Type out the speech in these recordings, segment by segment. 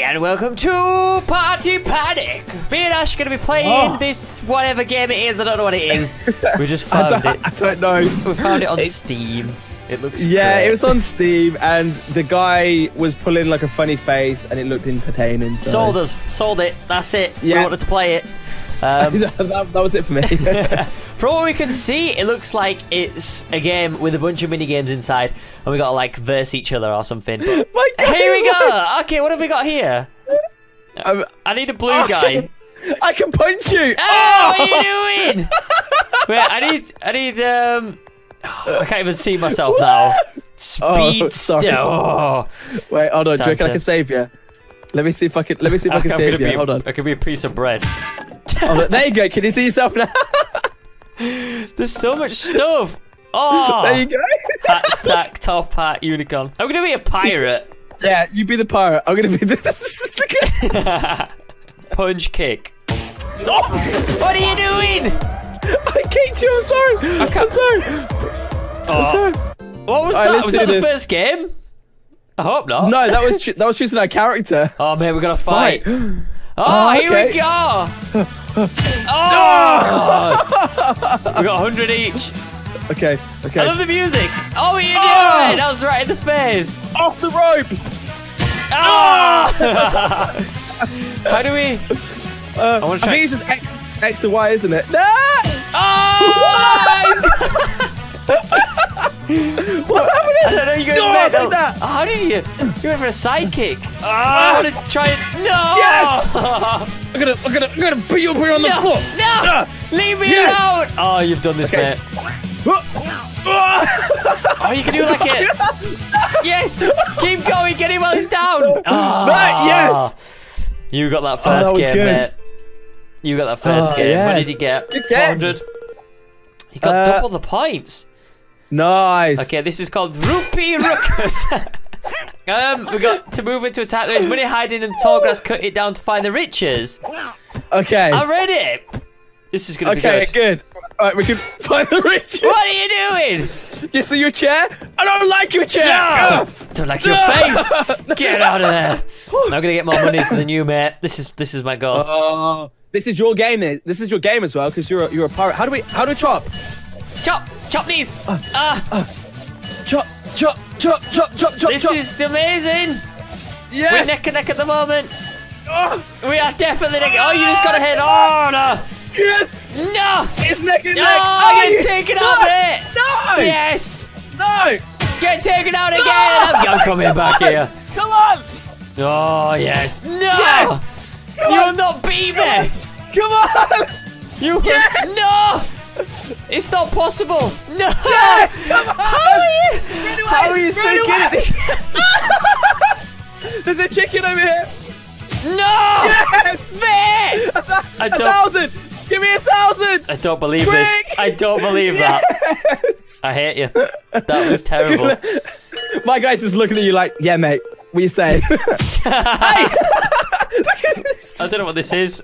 And welcome to Party Panic. Me and Ash are going to be playing this whatever game it is. I don't know what it is. We just found it. I don't know. We found it on Steam. It looks great. It was on Steam, and the guy was pulling like a funny face, and it looked entertaining. So. Sold us. Sold it. That's it. Yeah. We wanted to play it. That was it for me. From what we can see, it looks like it's a game with a bunch of mini games inside, and we gotta like verse each other or something. But here we go. Okay, what have we got here? I need a blue guy. I can punch you. Oh, what are you doing? Wait, I can't even see myself now. Speed. Wait, hold on. Santa. Do you reckon I can save you? Let me see if I can save you. Hold on. I could be a piece of bread. Oh, there you go. Can you see yourself now? There's so much stuff. Oh, there you go. Hat stack, top hat, unicorn. I'm gonna be a pirate. Yeah, you be the pirate. I'm gonna be the punch kick. Oh, what are you doing? I kicked you. I'm sorry. I'm sorry. What was that? Was that the first game? I hope not. No, that was choosing our character. Oh man, we're gonna fight. Oh, okay. Here we go! We got 100 each. Okay. I love the music. Oh, you knew it! That was right in the face. Off the rope! How do we? I think it's just X and Y, isn't it? No! What's happening? I don't know. You guys did that. How did you? You went for a sidekick. I'm gonna try it. No. Yes. I'm gonna put you on the floor. No. Leave me alone. Oh, you've done this, mate. Oh, you can do like it. Yes. Keep going. Get him while he's down. Yes. You got that first game, mate. You got that first game. Yes. What did you get? 400. You got double the points. Nice. Okay, this is called Rupee Ruckus. We got to move into a type. There's money hiding in the tall grass. Cut it down to find the riches. Okay. I read it. This is gonna be good. All right, we can find the riches. What are you doing? You see your chair? I don't like your chair. No. Don't like your face. Get out of there. I'm gonna get more money than you, mate. This is my goal. This is your game. This is your game as well, because you're a pirate. How do we chop? Chop these! Chop! This is amazing! Yes! We're neck and neck at the moment! We are definitely neck. Oh, you just got a head! Oh, no! Yes! No! It's neck and neck! Oh, you're taken out of it! No! Yes! No! Get taken out again! I'm coming back here! Come on! Oh, yes! No! Yes! You'll not be there! Come on! You No! It's not possible. No. Yes, come on. How are you so good at this? There's a chicken over here. No. Yes. Man. A thousand. Give me 1,000. I don't believe this. I don't believe that. I hate you. That was terrible. My guy's just looking at you like, yeah, mate. What are you saying? I don't know what this is.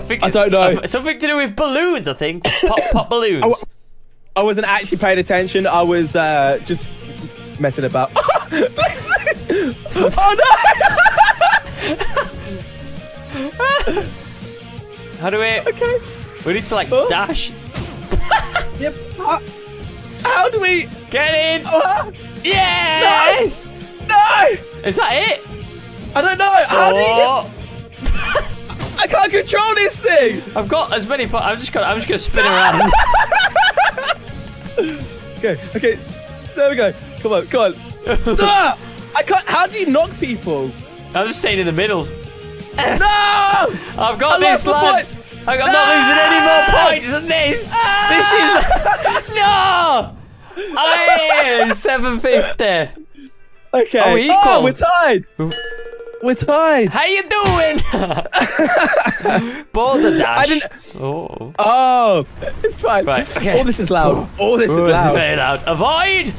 I don't know. Something to do with balloons, I think. Pop balloons. I wasn't actually paying attention. I was just messing about. Oh no! How do we? Okay. We need to like dash. Yep. How do we get in? Yes. No. Is that it? I don't know. How do you? I can't control this thing. I've got as many. I'm just gonna spin around. Okay. There we go. Come on. I can't. How do you knock people? I'm just staying in the middle. No! I've got this, lads. I'm not losing any more points than this. This is no. I am 750. Okay. Are we equal? Oh, we're tied. We're tied. How you doing? Boulder dash. Oh, it's fine. Right, okay. All this is loud. All this is loud. This is very loud. Avoid.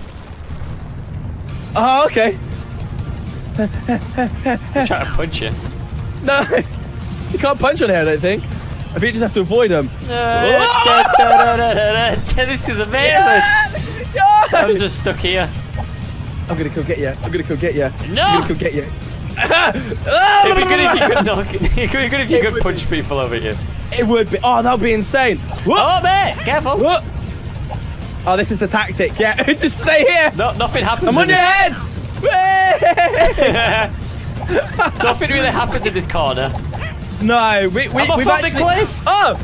Oh, okay. I'm trying to punch you. No, you can't punch on here. I don't think. I think you just have to avoid them. This is amazing. Yeah! I'm just stuck here. I'm gonna go get you. I'm gonna go get you. No! I'm gonna go get you. It'd be good if you could knock. It'd be good if you could punch people over here. It would be. Oh, that would be insane. Whoop. Oh, mate! Careful. Whoop. Oh, this is the tactic. Yeah, just stay here. No, nothing happens. I'm on your head. Nothing really happens in this corner. No, we've actually. The cliff. Oh.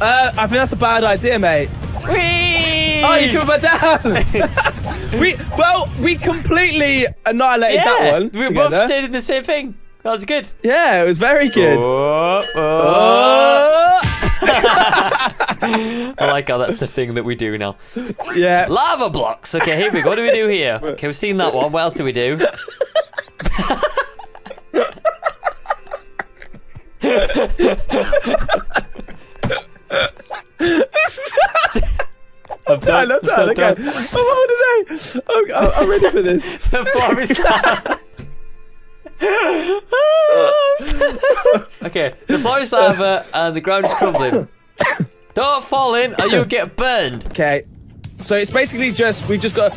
I think that's a bad idea, mate. Whee! Oh, you covered that. we completely annihilated that one. We both stayed in the same thing. That was good. Yeah, it was very good. Oh, oh. Oh. I like how that's the thing that we do now. Yeah. Lava blocks. Okay, here we go. What do we do here? Okay, we've seen that one. What else do we do? I'm done. I love that. So okay. I'm ready for this. The forest lava. Okay, the forest lava and the ground is crumbling. Don't fall in, or you'll get burned. Okay. So it's basically just we've just got.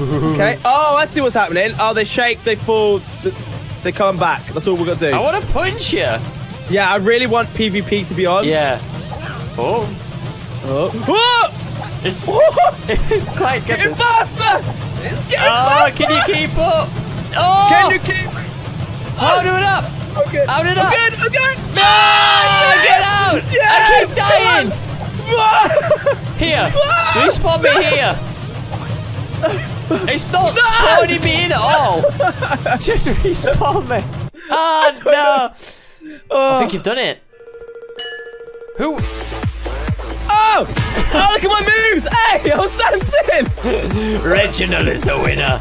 Okay. Oh, I see what's happening. Oh, they shake, they fall, they come back. That's all we're gonna do. I want to punch you. Yeah, I really want PvP to be on. Yeah. Oh. Oh. Oh! It's quite it's getting faster! It's getting faster! Can you keep up? Oh! Can you keep up? Hold it up! I'm good. Hold it up! I'm good! I'm good! No! Get out! Yes! I keep dying! Here! You spawn me here! It's not spawning me in at all! Just respawn me! Oh no! I think you've done it. Who? Oh! Oh, look at my moves! Hey, I was dancing! Reginald is the winner.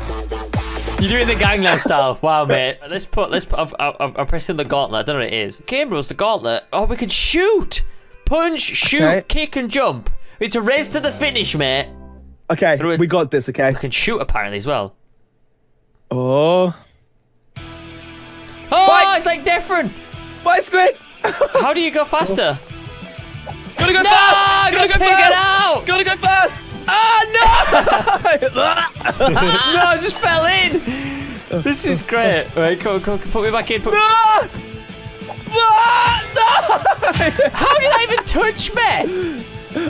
You're doing the Gangnam style. Wow, mate. Let's put. I'm pressing the gauntlet. I don't know what it is. Game rules, the gauntlet. Oh, we can shoot, punch, shoot, kick, and jump. It's a race to the finish, mate. Okay, we got this. Okay. We can shoot apparently as well. Oh. Oh, it's like different. Bye, Squid! How do you go faster? Gotta go fast! Gotta go fast! Gotta go fast! Ah, no! No, I just fell in! This is great. Right, come, put me back in. Put me... No! No! How did I even touch me?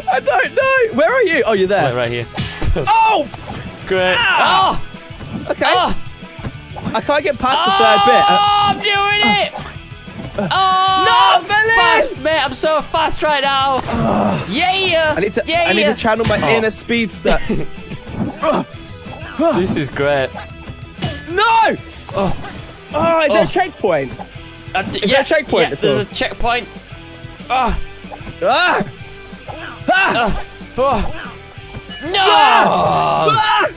I don't know. Where are you? Oh, you're there. Right here. Oh! Great. Ah! Oh! Okay. Oh! I can't get past the third bit. I'm doing it! Oh, no, fast, mate! I'm so fast right now. Yeah, I need to channel my inner speedster. This is great. No! Oh, is there a checkpoint? Is there a checkpoint? Yeah, there's a checkpoint. Ah! Ah! Ah! No! Ah!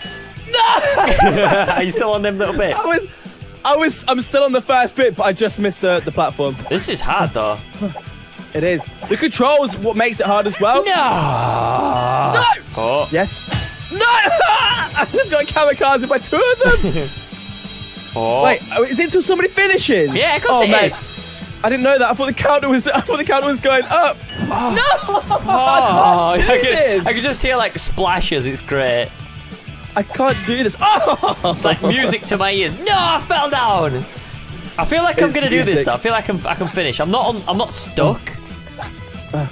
No! Are you still on them little bits? I'm still on the first bit, but I just missed the platform. This is hard, though. It is. The controls what makes it hard as well. No. No. Oh. Yes. No. I just got kamikaze by two of them. Oh. Wait, is it until somebody finishes? Yeah, of course it is. I didn't know that. I thought the counter was. I thought the counter was going up. Oh. No. Oh. I could just hear like splashes. It's great. I can't do this. Oh! It's like music to my ears. No, I fell down. I feel like I'm gonna do this though. I feel like I can finish. I'm not stuck. I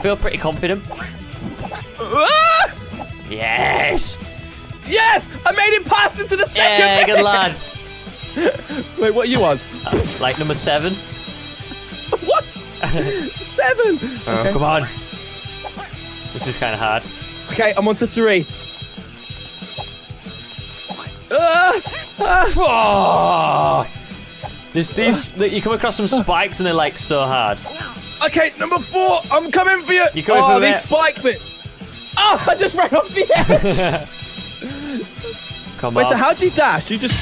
feel pretty confident. Yes. Yes. I made him pass into the second. Yeah, good lad. Wait, what are you on? Like number 7. What? 7. Oh, okay. Come on. This is kind of hard. Okay, I'm on to 3. Oh. You come across some spikes and they're like so hard. Okay, number 4. I'm coming for you. You're coming for these spike bits. Oh, I just ran off the edge. Come on. Wait, so how do you dash? Do you just?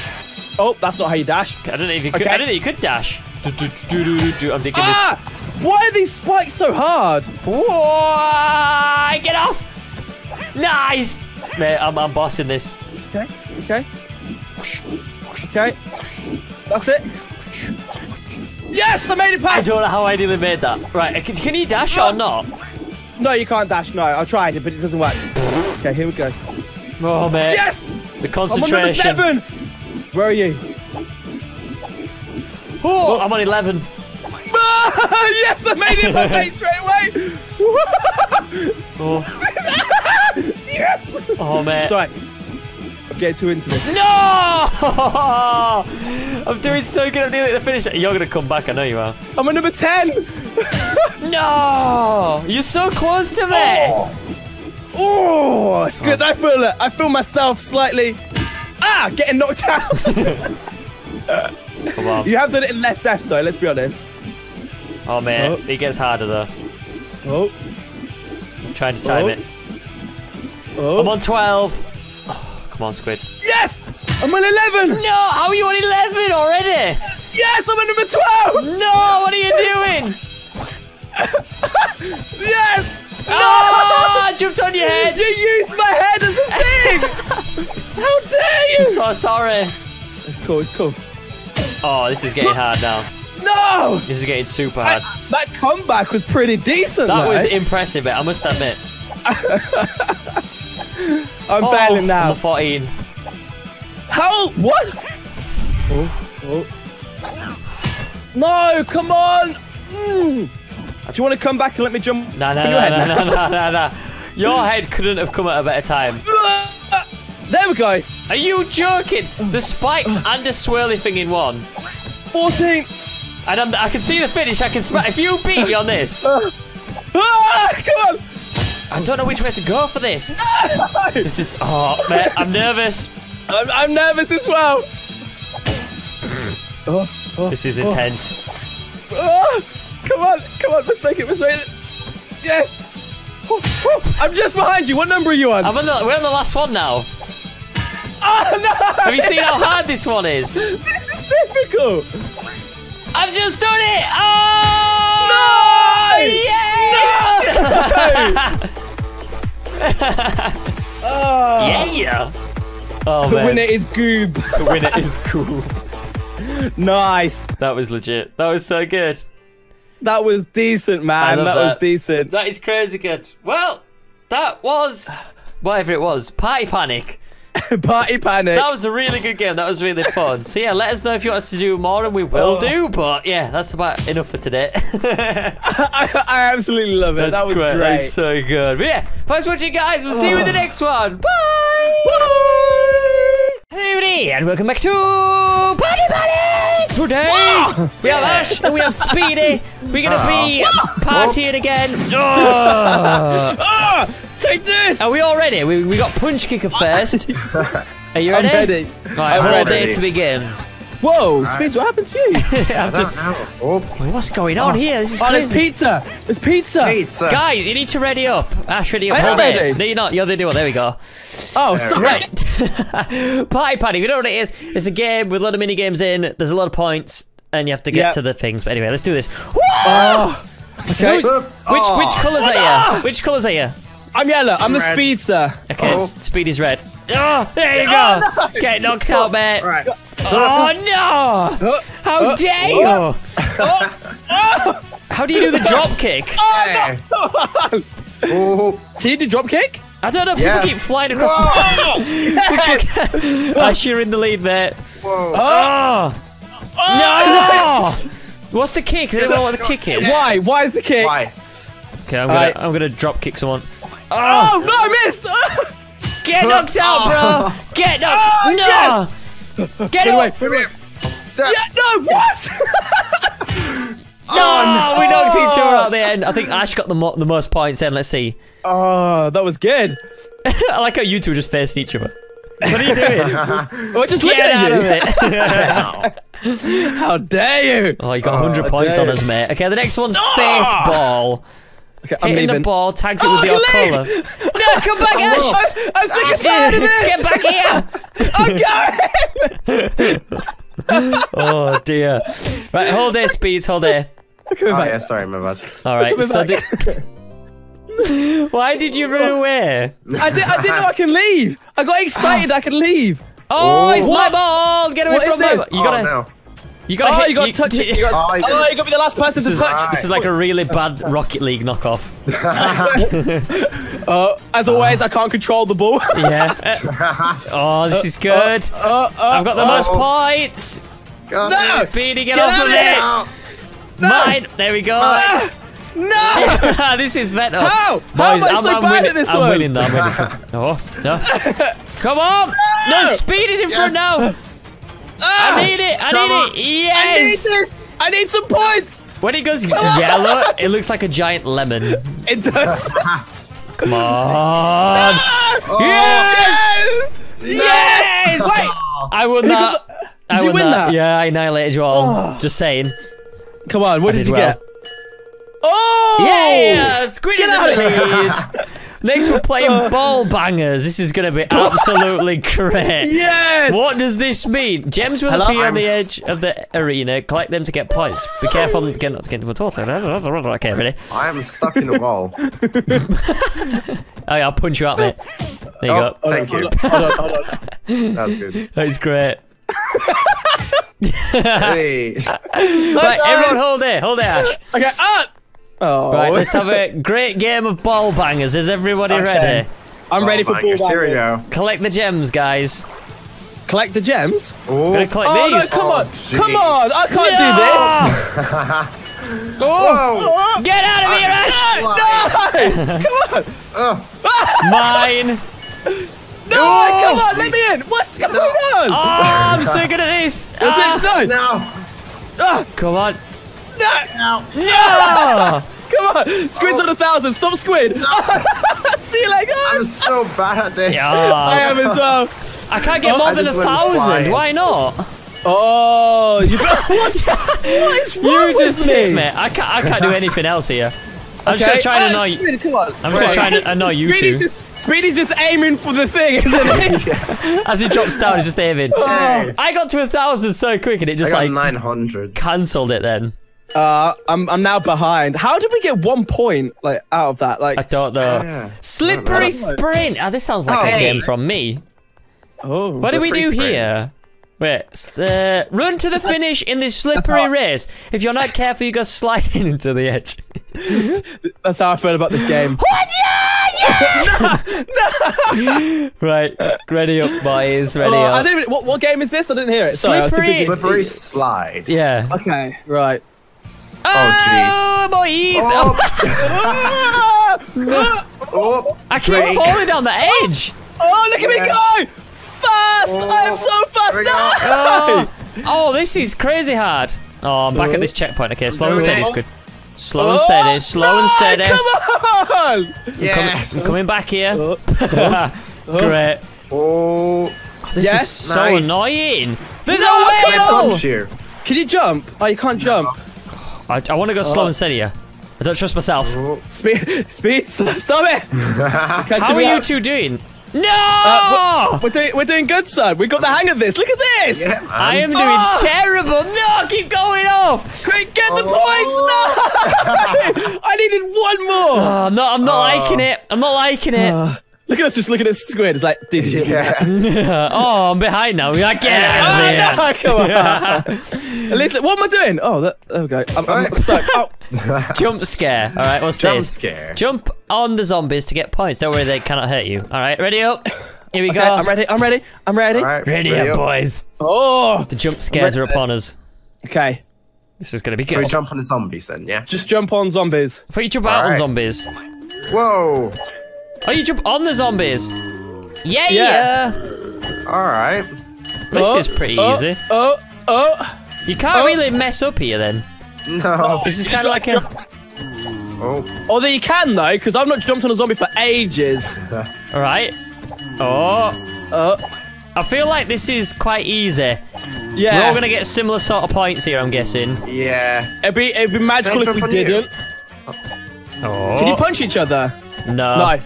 Oh, that's not how you dash. I don't know if you could. I don't know if you could dash. I'm digging this. Why are these spikes so hard? Whoa, get off. Nice. Mate, I'm bossing this. Okay. Okay. Okay. That's it. Yes, I made it past. I don't know how I nearly made that. Right, can you dash or not? No, you can't dash. No, I tried it, but it doesn't work. Okay, here we go. Oh, mate. Yes. The concentration. I'm on number 7! Where are you? Oh, I'm on 11. Yes, I made it first eight straight away! Oh. Yes! Oh, man. Sorry. I'm getting too into this. No! I'm doing so good. I'm nearly at the finish. You're going to come back. I know you are. I'm on number 10. No! You're so close to me. Oh, it's good. I feel it. I feel myself slightly... Ah! Getting knocked out. Come on. You have done it in less deaths, though. Let's be honest. Oh man, it gets harder though. Oh, I'm trying to time it. Oh, I'm on 12. Oh, come on, Squid. Yes, I'm on 11. No, how are you on 11 already? Yes, I'm on number 12. No, what are you doing? Yes. No! Oh, I jumped on your head. You used my head as a thing. How dare you? I'm so sorry. It's cool. It's cool. Oh, this is getting hard now. No! This is getting super hard. That comeback was pretty decent. That was impressive, I must admit. I'm failing now. I'm on 14. How? What? No, come on! Do you want to come back and let me jump? No. Your head couldn't have come at a better time. There we go. Are you joking? The spikes and a swirly thing in one. 14. And I can see the finish. I can smash. If you beat me on this, come on! I don't know which way to go for this. No! This is man, I'm nervous. I'm nervous as well. This is intense. Come on, come on! Let's make it. Let's make it. Yes. I'm just behind you. What number are you on? We're on the last one now. Oh no! Have you seen how hard this one is? This is difficult. I've just done it! Oh! No! Yes! No! Yeah! Oh, man. The winner is Goob. The winner is Goob. Nice. That was legit. That was so good. That was decent, man. That was decent. That is crazy good. Well, that was... whatever it was. Party Panic. Party Panic. That was a really good game. That was really fun. So yeah, let us know if you want us to do more, and we will do. But yeah, that's about enough for today. I absolutely love it. That was great. That was so good. But yeah, thanks for watching, guys. We'll see you in the next one. Bye. Bye. Hello, everybody, and welcome back to Party Panic. Today we have Ash and we have Speedy. We're gonna be partying again. Take this! Are we all ready? We got punch kicker first. Are you ready? I'm ready. Right, I'm all day to begin. Whoa, Speeds, what happened to you? I'm just... What's going on here? This is crazy. There's pizza! There's pizza! Guys, you need to ready up. Ash, ready up. Hold it. No, you're not. You're the new one. There we go. Oh, sorry. Right. Party Panic. You know what it is? It's a game with a lot of mini games in. There's a lot of points, and you have to get to the things. But anyway, let's do this. Whoa! Okay. Which colours are you? Which colours are you? I'm yellow. I'm the speedster. Okay, Speedy's red. Oh, there you go. No. Get knocked out, mate. Right. Oh, no. How dare you? How do you do the drop kick? Oh, no. Can you do drop kick? I don't know. People keep flying across the... Ash, you're in the lead, mate. Whoa. No. What's the kick? I don't know what the kick is. Why? Why is the kick? Why? Okay, I'm going to drop kick someone. Oh, no, I missed! Get knocked out, bro! Get knocked out! No! Yes. Get out! No, what? We knocked each other out at the end. I think Ash got the most points in. Let's see. Oh, that was good. I like how you two just faced each other. What are you doing? We're just looking at you. Of it. How dare you? Oh, you got 100 points on us, mate. Okay, the next one's face ball. Okay, hitting the ball, tags it with your collar. No, come back, Ash! I'm sick and tired of this! Get back here! I'm going! Oh, dear. Right, hold there, Speeds, hold there. Yeah, sorry, my bad. Alright, so... Why did you run away? I didn't know I could leave! I got excited I could leave! Oh, it's my ball! Get away from me! You gotta... You got to be the last person to touch. Right. This is like a really bad Rocket League knockoff. As always, I can't control the ball. Yeah. Oh, this is good. I've got the most points. God. No! Speedy, get off of it! No. Mine! There we go. No! This is better. How? Boys, I'm winning. I'm winning. Oh, no. Come on! No, Speed is in front now. I need it! I need it! Yes! I need this! I need some points! When it goes yellow, it looks like a giant lemon. It does. Come on! No! Yes! Yes! No! Yes! Wait! I won that. Did you win that? Yeah, I annihilated you all. Just saying. Come on, what did you get? Oh! Yeah! Squid is in the lead! Next, we're playing ball bangers. This is going to be absolutely great. Yes! What does this mean? Gems will appear on the edge of the arena. Collect them to get points. Be careful again not to get into a tortoise. Okay, ready? I am stuck in a wall. I'll punch you out, mate. There you go. Thank you. Hold on. That's good. That's great. Hey. Right, everyone hold it, Ash. Okay, up! Oh. Right, let's have a great game of ball bangers. Is everybody ready? I'm ready for ball bangers. Here we go. Collect the gems, guys. Collect the gems? I'm gonna collect these. No, come on. Come on. I can't do this. Whoa. Get out of here, Ash. No. Come on. Mine. No, come on. Let me in. What's going on? Oh, I'm so good at this. No. Come on. No! Come on! Squid's on 1,000! Stop, Squid! No. See you later! I'm so bad at this! Yeah. I am as well! I can't get more than 1,000! Why not? Oh! You... What is wrong with me? You just hit me! I can't do anything else here. I'm just gonna try and annoy you. Speedy, come on. I'm just gonna try and annoy you two. Speedy's just aiming for the thing, isn't he? As he drops down, he's just aiming. Oh. I got to 1,000 so quick and it just like 900. Cancelled it then. I'm now behind. How did we get 1 point like out of that? Like I don't know. Yeah. Slippery sprint. Oh, this sounds like a game from me. Oh. What do we do here? Wait. Run to the finish in this slippery race. If you're not careful, you go sliding into the edge. That's how I feel about this game. No. Right, ready up, boys. Ready up. I didn't. What game is this? I didn't hear it. Sorry, slippery slide. Yeah. Okay. Right. Oh, boys! Oh. I keep falling down the edge! Oh, look at me go! Fast! I am so fast now! Oh, this is crazy hard. Oh, I'm back at this checkpoint. Okay, slow and steady is good. Slow and steady, slow and steady. Come on! Yes! I'm coming back here. Great. Oh, this is so annoying! There's a whale! Can you jump? Oh, you can't jump. I want to go slow and steadier. I don't trust myself. Speed, stop it! How are you two doing? No! We're doing good, son. We got the hang of this. Look at this! Yeah, I am doing terrible. No, keep going off. Quick, get the points! No! I needed one more. Oh, no, I'm not liking it. I'm not liking it. Look at us just looking at Squid. It's like, dude. Yeah. Oh, I'm behind now. We like, get out of here. No, come on. At least, what am I doing? Oh, there we go. I'm stuck. Oh. Jump scare. All right, what's this? Jump scare. Jump on the zombies to get points. Don't worry, they cannot hurt you. All right, ready up. Here we go. I'm ready. Right, ready up, boys. Oh. The jump scares are upon us. Okay. This is going to be good. So we jump on the zombies then, yeah? Just jump on zombies. Before you jump out on zombies. Whoa. Oh, you jump on the zombies! Yeah! Alright. This is pretty easy. You can't really mess up here then. No. This is kind of like a... Although you can though, because I've not jumped on a zombie for ages. Alright. I feel like this is quite easy. Yeah. We're all going to get similar sort of points here, I'm guessing. Yeah. It'd be magical if we didn't. Can you punch each other? No.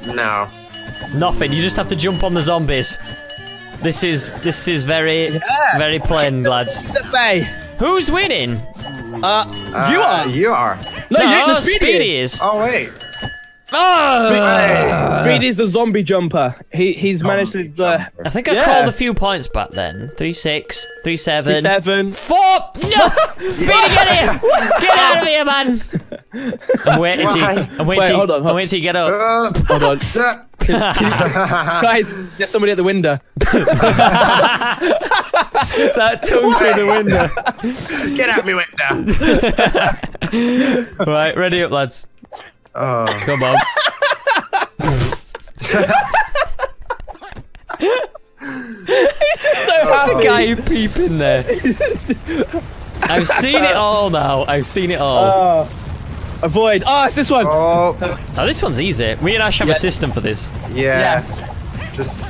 Nothing. You just have to jump on the zombies. This is very plain, lads. Who's winning? You are. No, the Speedy is. Oh wait. Oh! Speedy's the zombie jumper. He's managed to. I think I crawled a few points back then. 3-6, 3-7, 3-7, 4. No, Speedy, get here! Get out of here, man! I'm waiting. I'm waiting to get up. Hold on. Guys, there's somebody at the window. That tongue through the window. Get out me window. Right, ready up, lads. Oh. Come on. He's just the guy who peeped in there. I've seen it all now. I've seen it all. Avoid. Oh, it's this one. Oh, this one's easy. We and Ash have a system for this. Yeah. Just.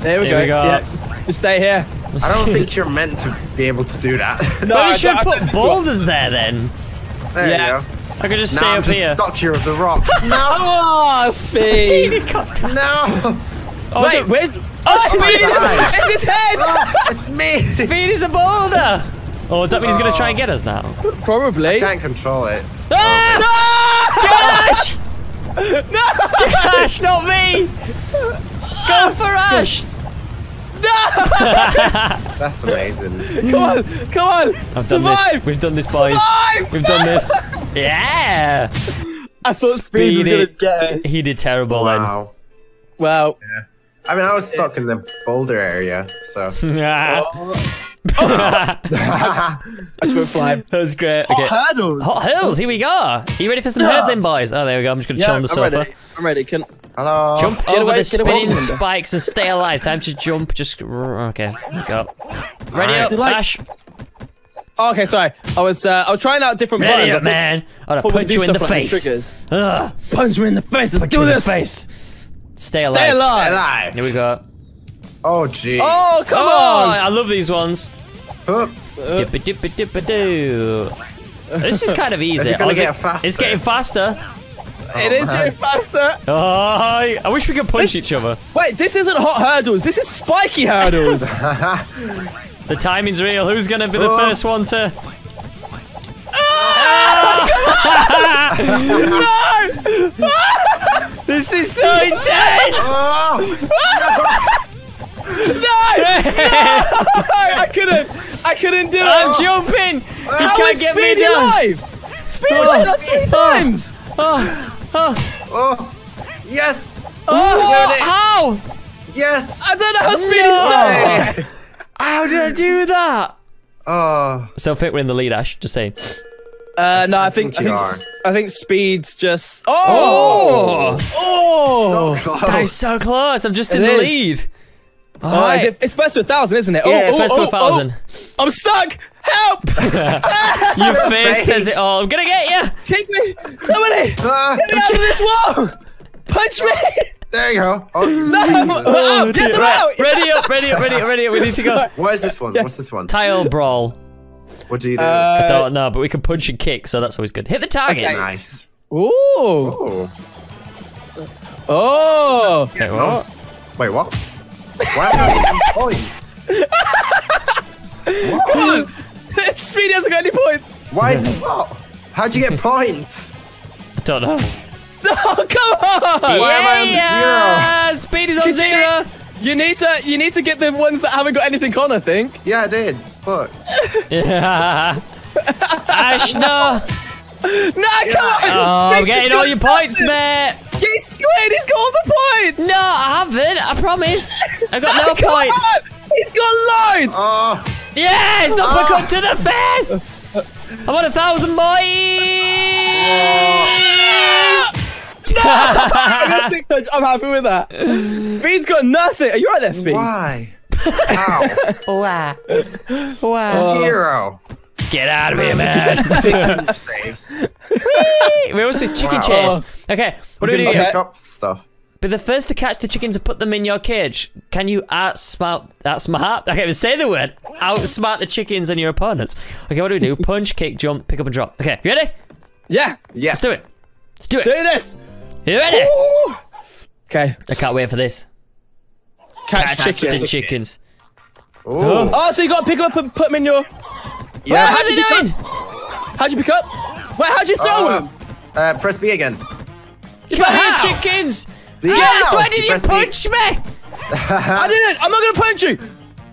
There we go. Yeah, just stay here. I don't think you're meant to be able to do that. No, but we should put boulders there then. There you go. I could just stay up here. I'm stuck here with the rocks. No! Oh, Speedy! No! Oh, wait, where's... Oh, Speedy's it's his head! Oh, it's me! Speedy's a boulder! Oh, does that mean he's going to try and get us now? Probably. I can't control it. Ah! No! Get Ash! No! Get Ash, not me! Go for Ash! No! That's amazing. Come on, come on! I've done this. We've done this, boys. Survive! We've done this. Yeah! I thought Speedy was gonna get us. He did terrible then. Wow. Wow. Yeah. I mean, I was stuck in the boulder area, so. Yeah. I just went flying. That was great. Okay. Hot hurdles. Hot hurdles. Here we go. Are you ready for some hurdling, boys? Oh, there we go. I'm just gonna chill on the sofa. Ready. I'm ready. Can hello. Jump get over away, the spinning spikes and stay alive. Time to jump. Just okay. Go. Ready up, Ash. Oh, okay, sorry. I was trying out different buttons. Ready up, man. I'm gonna punch you in the face. Ugh. Punch me in the face. Let's do this. Face. Stay alive. Stay alive. Here we go. Oh, gee. Oh, come on. I love these ones. This is kind of easy. It's getting faster. It is getting faster. Oh, I wish we could punch each other. Wait, this isn't hot hurdles. This is spiky hurdles. The timing's real. Who's going to be the first one to... Oh, no! This is so intense! Oh, no! No! No! I couldn't do it! I'm jumping! You can't get me down! Speedy died 3 times! Yes! Oh! How? Yes! I don't know how Speedy's died! How did I do that? So fit we're in the lead, Ash, just saying. No, I think Speed's just... Oh! Oh! So close. That is so close! I'm just in the lead! Alright, it's first to 1,000, isn't it? Yeah, first to 1,000. I'm stuck! Help! Your face says it all. I'm gonna get you! Kick me! Somebody! Get me out of this wall! Punch me! There you go. Oh, no! Oh, yes, I'm out! Ready up. We need to go. Where's this one? What's this one? Tile brawl. What do you do? I don't know, but we can punch and kick, so that's always good. Hit the target. Okay. Nice. Ooh! Ooh. Oh! Wait, what? Wait, what? Why are you getting points? Come on! Speedy hasn't got any points! Why? What? How'd you get points? I don't know. Oh, come on! Why am I on 0? Speedy's on 0! You need to get the ones that haven't got anything on, I think. Yeah, I did. Look. Yeah. Ash, no! No, come on! Oh, I'm getting all your points, mate! He's squared! He's got all the points! No, I haven't! I promise! I've got no points! On. He's got loads! Yes! Uppercut to the face! I want 1,000 boys! No! I'm happy with that. Speed's got nothing! Are you right there, Speed? Why? Ow. Wow. Wow. 0. Get out of here, man! Where was this chicken chase? Okay, what do we do here? Stuff. Be the first to catch the chickens and put them in your cage. Can you outsmart? I can't even say the word. Outsmart the chickens and your opponents. Okay, what do we do? Punch, kick, jump, pick up and drop. Okay, you ready? Yeah. Yeah. Let's do it. Let's do it. Do this. You ready? Ooh. Okay. I can't wait for this. Catch the chickens. Ooh. Oh, so you got to pick up and put them in your. Yeah. How's it doing? How'd you pick up? Wait, how'd you throw him? Press B again. Come here, chickens! Yeah. Yes, why did you punch me? I didn't! I'm not gonna punch you!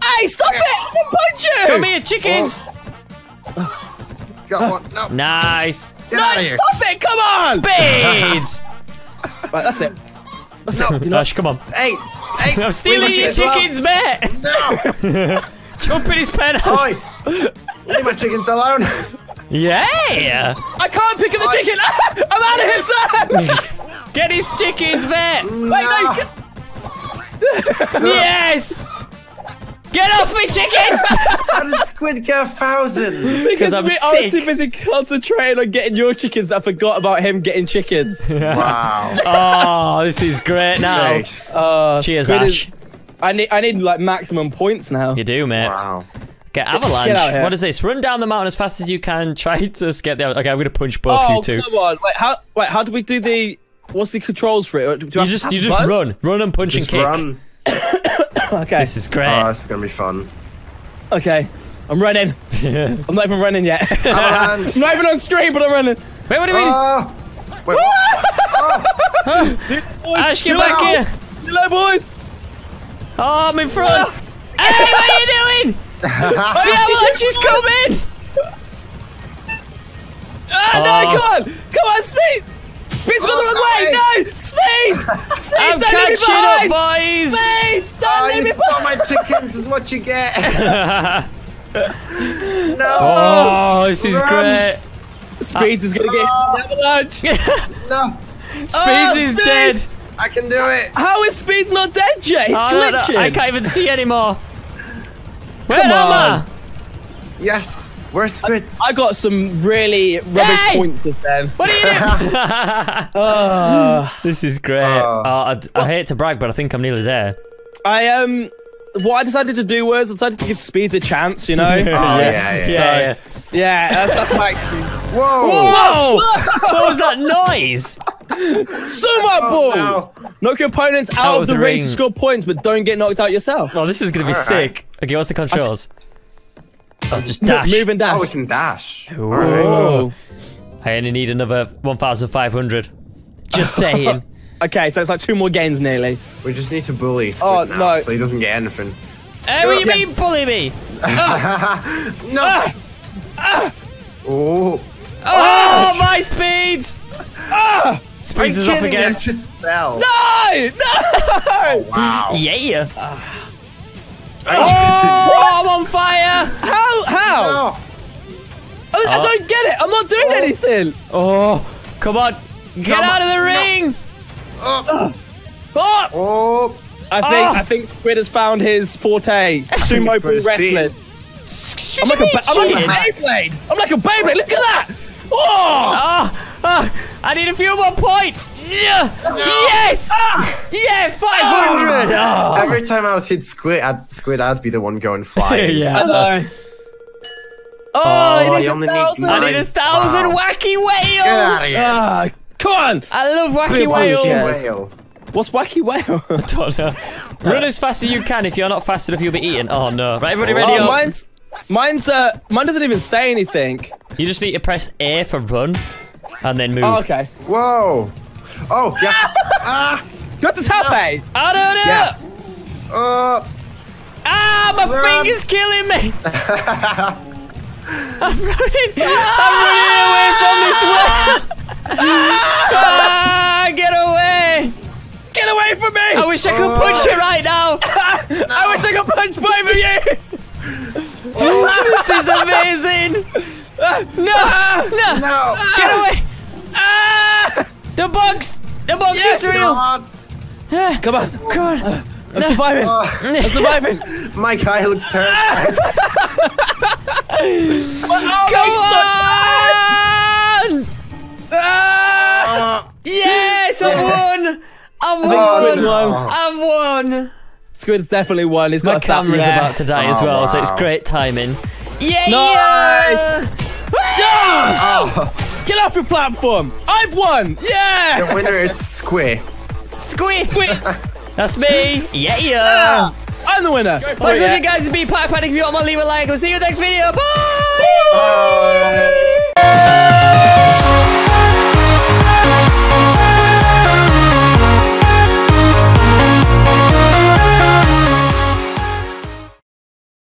Hey, stop it! I'm gonna punch you! Come here, chickens! Got one. No. Nice. No, stop it! Come on! Speeds! Right, that's it. Lush, come on. Hey! Hey! I'm stealing your chickens, mate! No! Jump in his pen! Oi! Leave my chickens alone! Yeah! I can't pick up the chicken! I'm out of here, sir! Get his chickens, mate! Nah. Wait, no! Yes! Get off me, chickens! How did Squid get 1,000? Because I'm sick. I was too busy concentrating on getting your chickens that I forgot about him getting chickens. Wow. Oh, this is great now. Nice. Cheers, Squid Ash. I need like maximum points now. You do, mate. Wow. Okay, Avalanche. Get what is this? Run down the mountain as fast as you can. Try to get there. Okay, I'm gonna punch both you two. Come on. Wait, how do we do the? What's the controls for it? You just run and punch and kick. Run. Okay. This is great. Oh, this is gonna be fun. Okay, I'm running. I'm not even running yet. I'm not even on screen, but I'm running. Wait, what do you mean? Wait, Ash, get back here. Hello, boys. Oh, I'm in front. Hey, what are you doing? Avalanche is coming. Oh, no, come on. Come on, speed. Speed's gone the wrong way! No! Speed! Speed! I'm catching up, boys! Speed! Don't leave me behind! My chickens is what you get! No! Oh, this is great! Speed is gonna get Avalanche! No! Speed is dead! I can do it! How is Speed not dead, Jay? It's glitching! I can't even see anymore! Where am I? Yes! Where's Squid? I got some really rubbish points with them. What are you doing? This is great. I hate to brag, but I think I'm nearly there. What I decided to do was I decided to give Speeds a chance, you know? Yeah, that's my excuse. Whoa! What was that noise? Sumo balls! No. Knock your opponents out of the ring to score points, but don't get knocked out yourself. Oh, this is going to be sick. Right. Okay, what's the controls? I'll just dash. Move and dash. Oh, we can dash. Right. I only need another 1,500. Just saying. Okay, so it's like 2 more games nearly. We just need to bully Squid now, so he doesn't get anything. Hey, what do you mean bully me? No. Oh, my Speeds. Speeds is off again. It just fell. No, no. Oh, wow. Yeah. Oh, I'm on fire! How? No. I don't get it. I'm not doing anything. Oh, come on. Get out of the ring. No. I think Squid has found his forte. Sumo wrestling. I'm like a Beyblade. I'm like a Beyblade. Look at that. I need a few more points. Yes! Yeah, 500. Every time I would hit Squid, I'd be the one going flying. Yeah, I know. I need 1,000 wacky whale. Get out of here. Come on. I love wacky whale. What's wacky whale? I don't know. Run as fast as you can. If you're not fast enough, you'll be eaten. Oh no! Right, everybody ready? Mine doesn't even say anything. You just need to press A for run, and then move. Oh, okay. Whoa. Oh yeah. Do you have to tap A? I don't know. Yeah. My finger's killing me. I'm running away from this world. Get away. Get away from me. I wish I could punch you right now. No. I wish I could punch both of you. This is amazing! No! Get away! The box is real! Come on! I'm surviving! I'm surviving! My guy looks terrified. Come on! Yes! I've won! Squid's definitely won. He's got my camera's about to die as well, so it's great timing. Yeah! Nice! Get off your platform! I've won! Yeah! The winner is Squid. Squid! That's me! Yeah! I'm the winner! Thanks for watching, guys. It's been Party Panic. If you want more, leave a like. We'll see you in the next video. Bye!